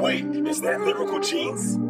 Wait, is that Lyrical Genes?